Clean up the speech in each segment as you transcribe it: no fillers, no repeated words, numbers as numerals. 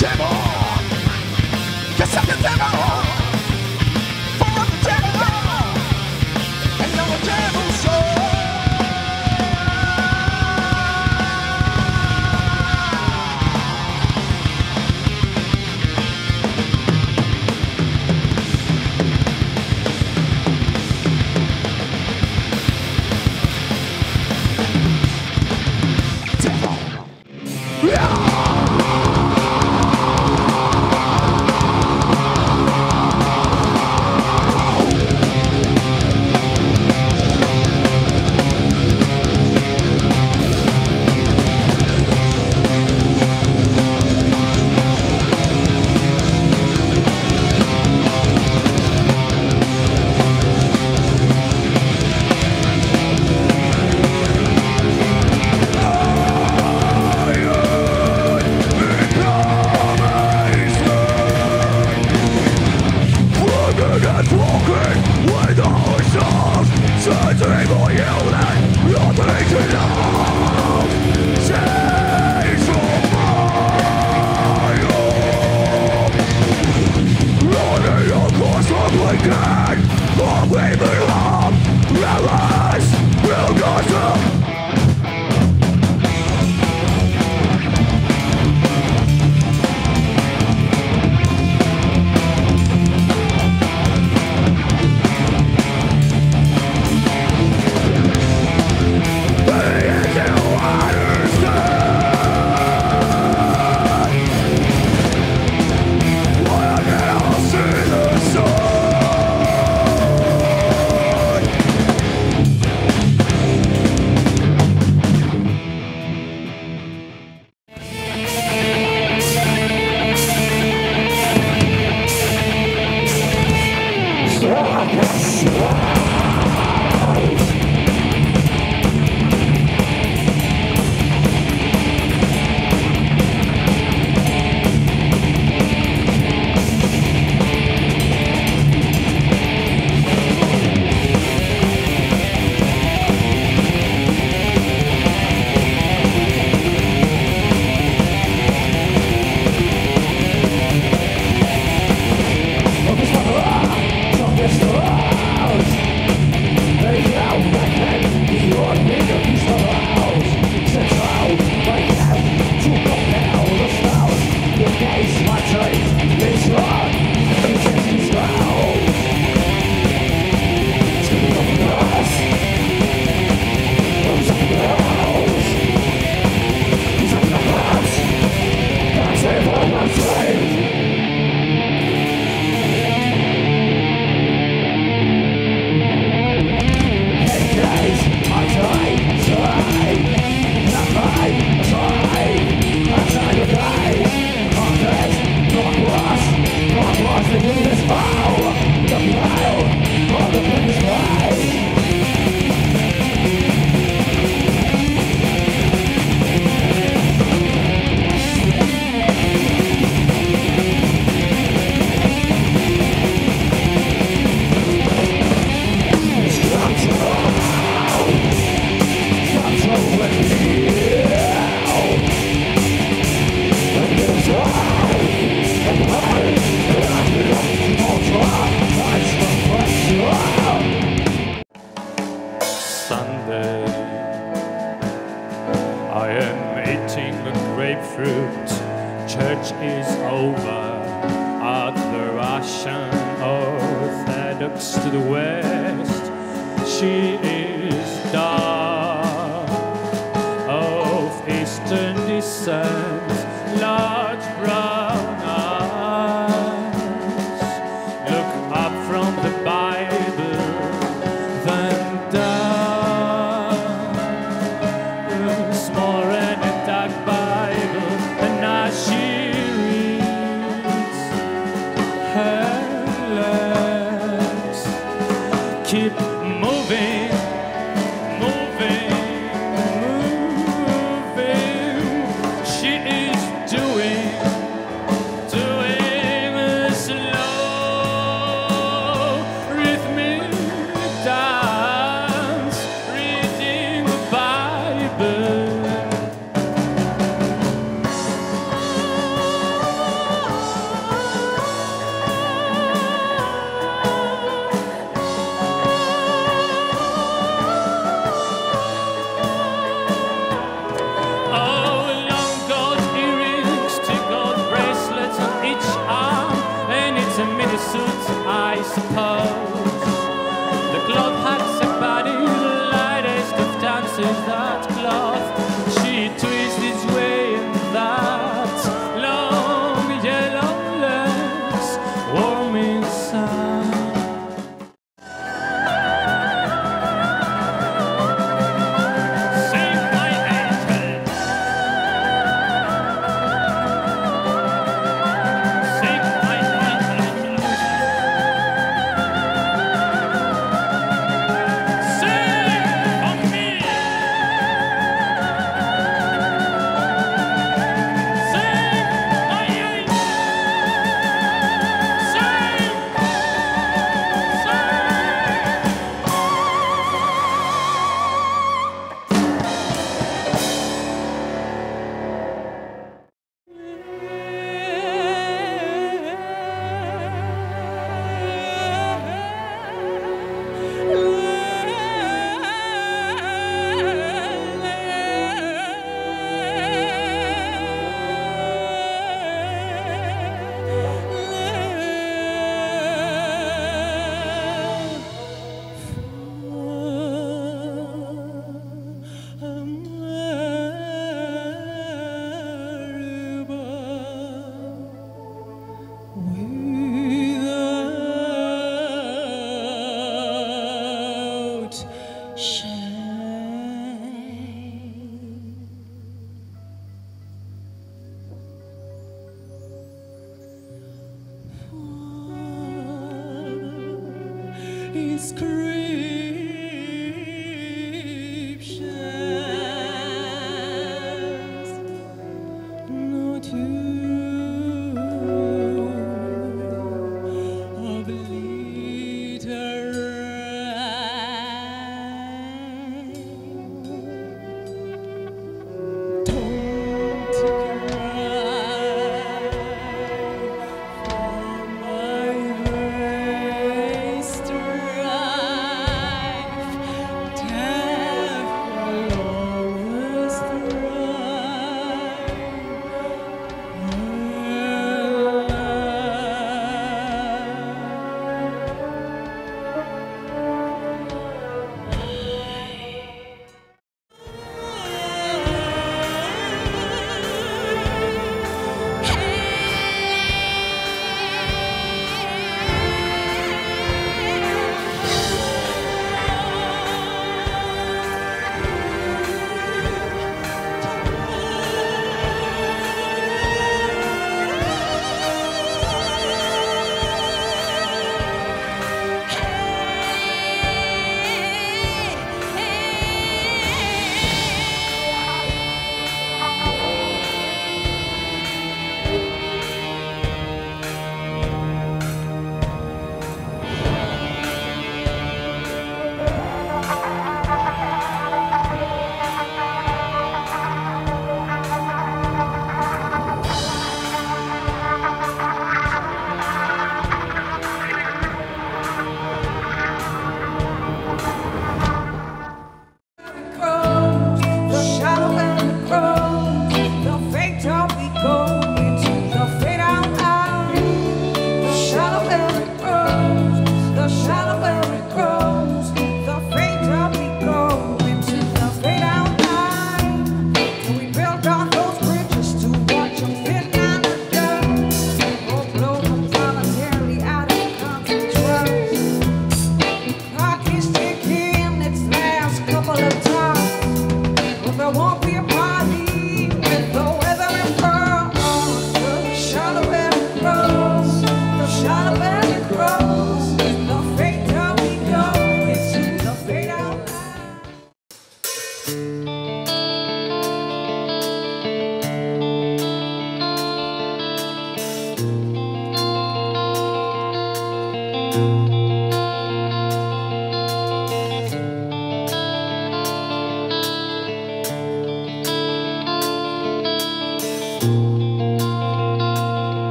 devil, just like the devil. Moving, she is suppose. The cloth had somebody, the lightest of dances, that cloth. She twists this way and that. Long yellow legs, warm inside.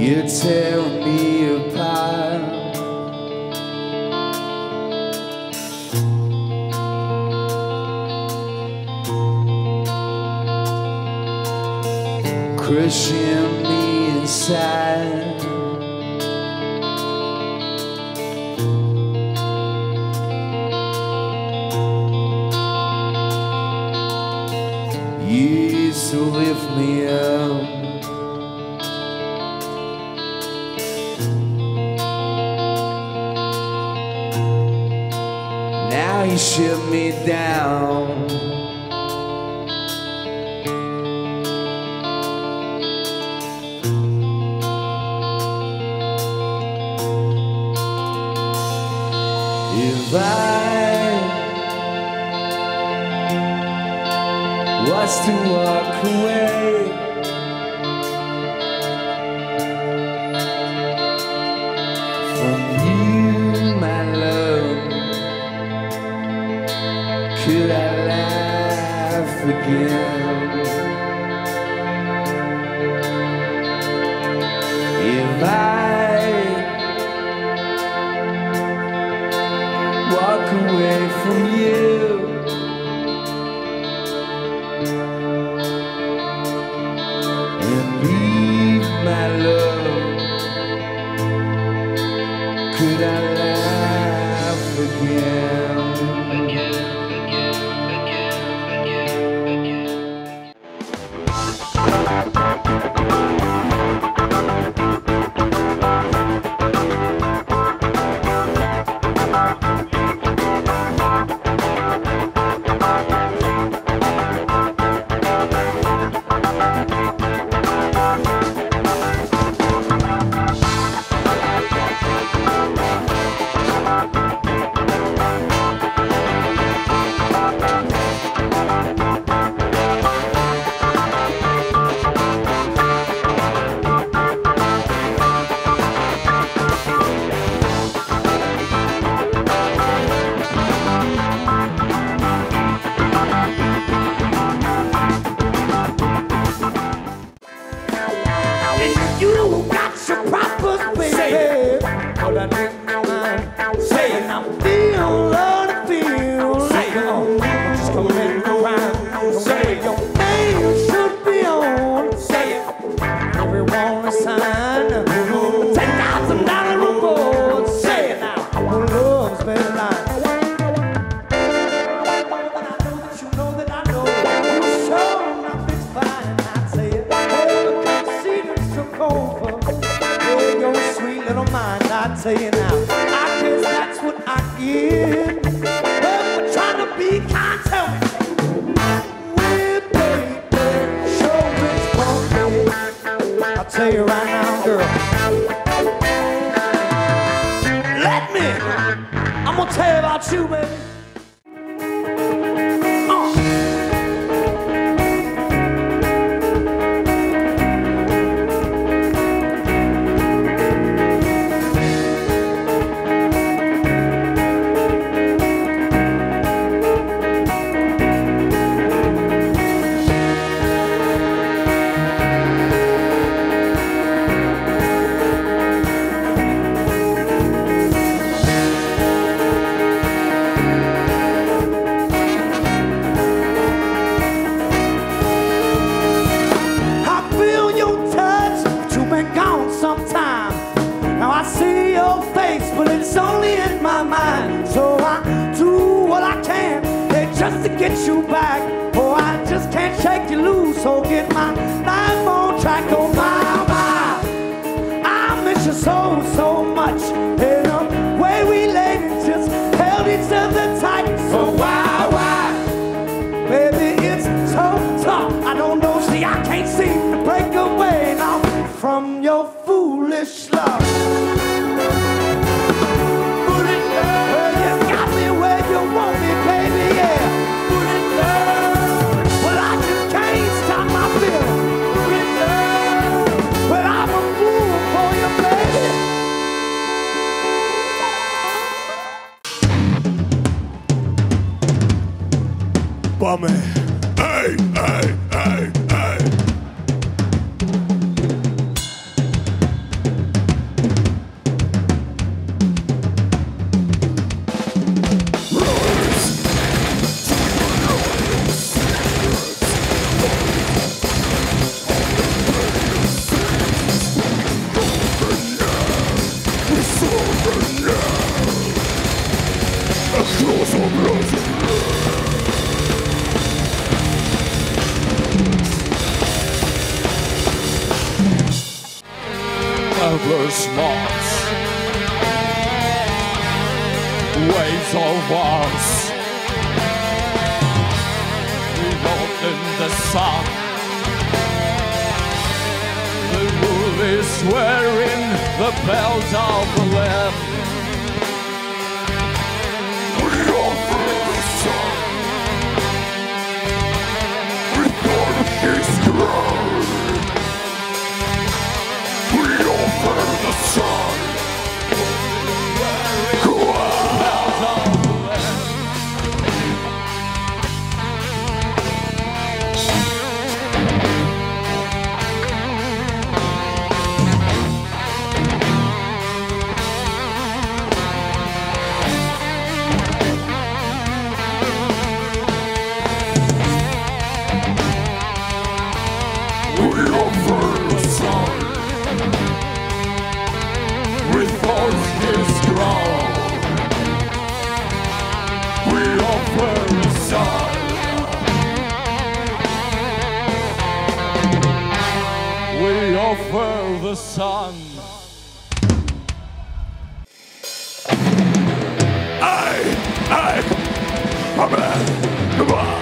You tear me apart. Crushing me. sad. You used to lift me up, now you shoot me down. If I was to walk away, from you, my love, could I laugh again? If I walk away from you, and leave my love, could I laugh again? Tell you now, I guess that's what I get for trying to be kind. Tell me, well, baby, show me wrong. I'll tell you right now, girl. Let me. I'm gonna tell you about you, baby. Get you back, oh, I just can't shake you loose. So get my life on track, oh my, my, I miss you so, so much. And the way we laid it, just held each other tight. So why, baby, it's so tough. I don't know, see, I can't seem to break away now from your foolish love. Bummer. Hey, hey, hey, hey. endless knots, waves of ours, we rolled in the sun. The moon is wearing the belt of the lamb. Over the sun, I'm at the bar.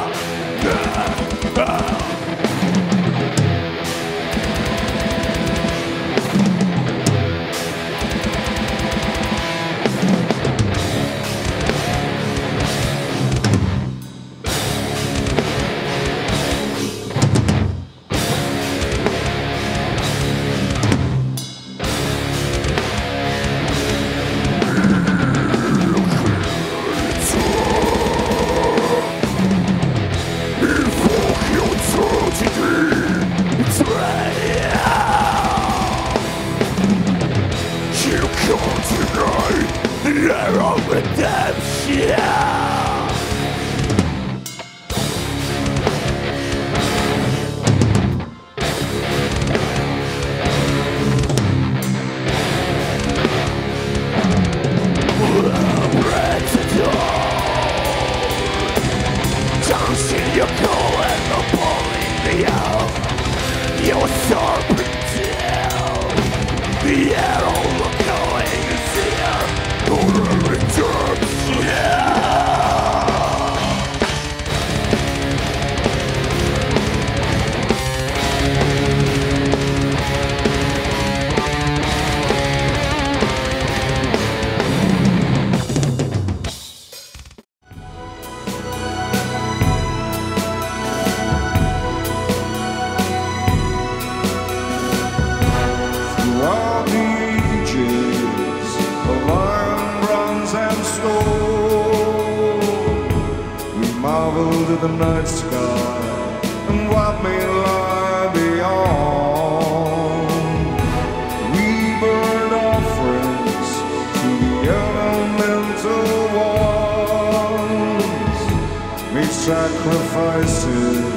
To the night sky and what may lie beyond. We burned offerings to the elemental ones, made sacrifices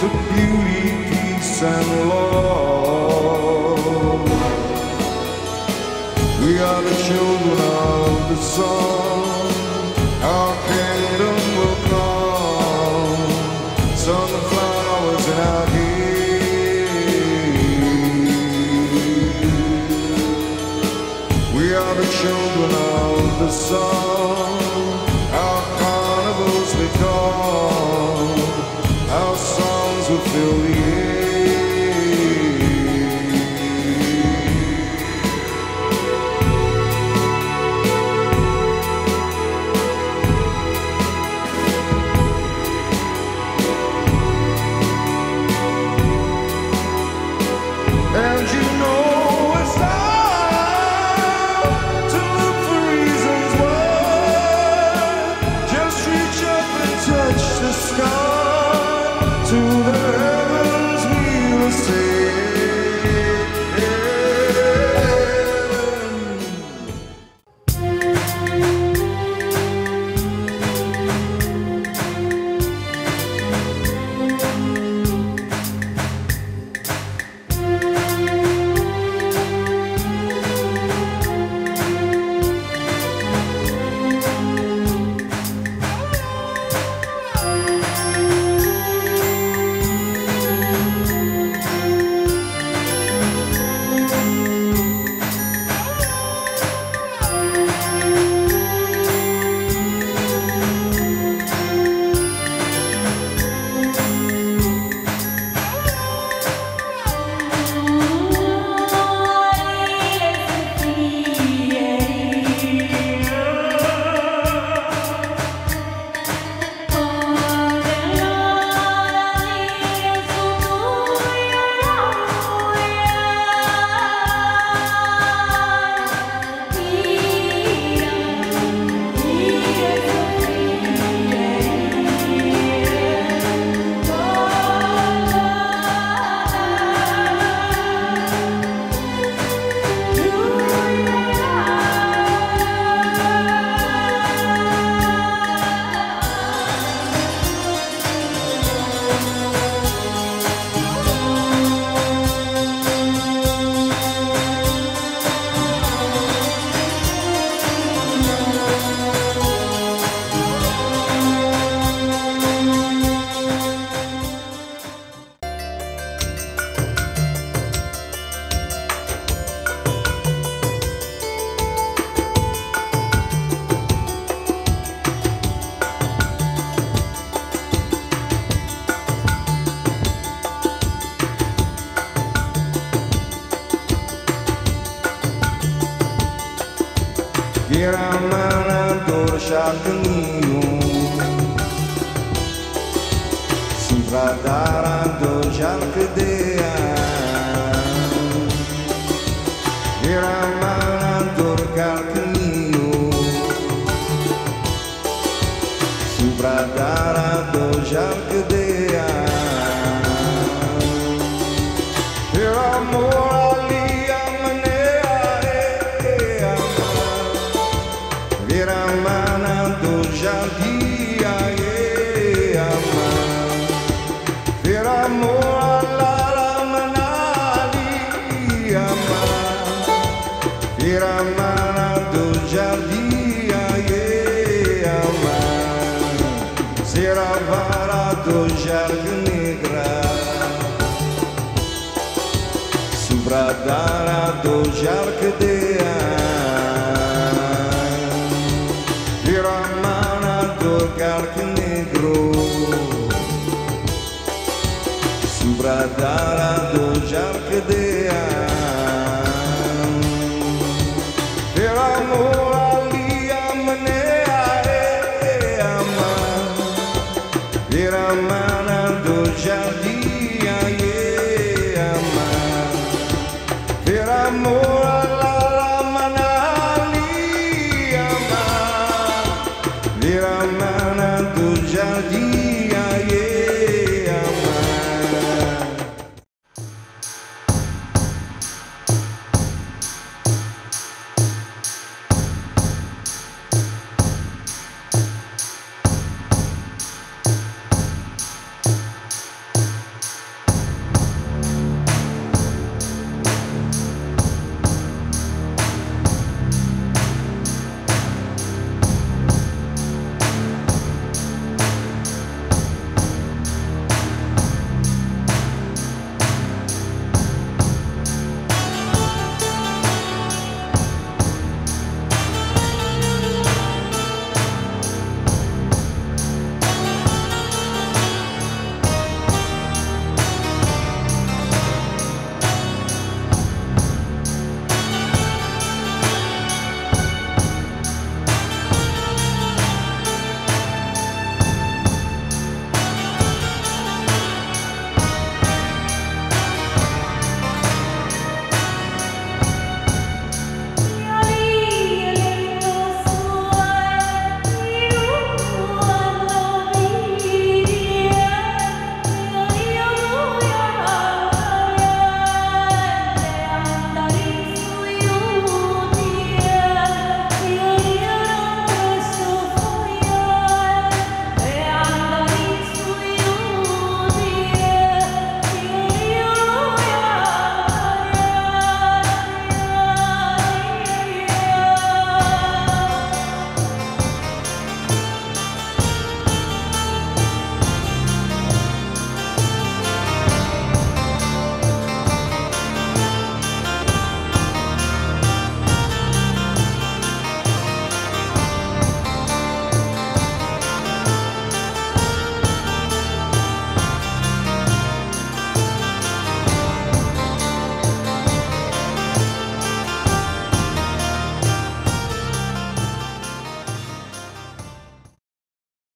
to beauty, peace and love. We are the children of the sun. Our kingdom will come. Sunflowers in our hair. We are the children of the sun. Our carnivals they call. Our songs will fill the to the heavens Pradara do Jalcadeia Viramana do Calcanino Pradara do Jalcadeia Viramoralia Manea Viramana do Jalcadeia Sobradara do Jalcadeia Viramana do Carque Negro Sobradara do Jalcadeia Viramoralia Manea Viramana do Jalcadeia amor.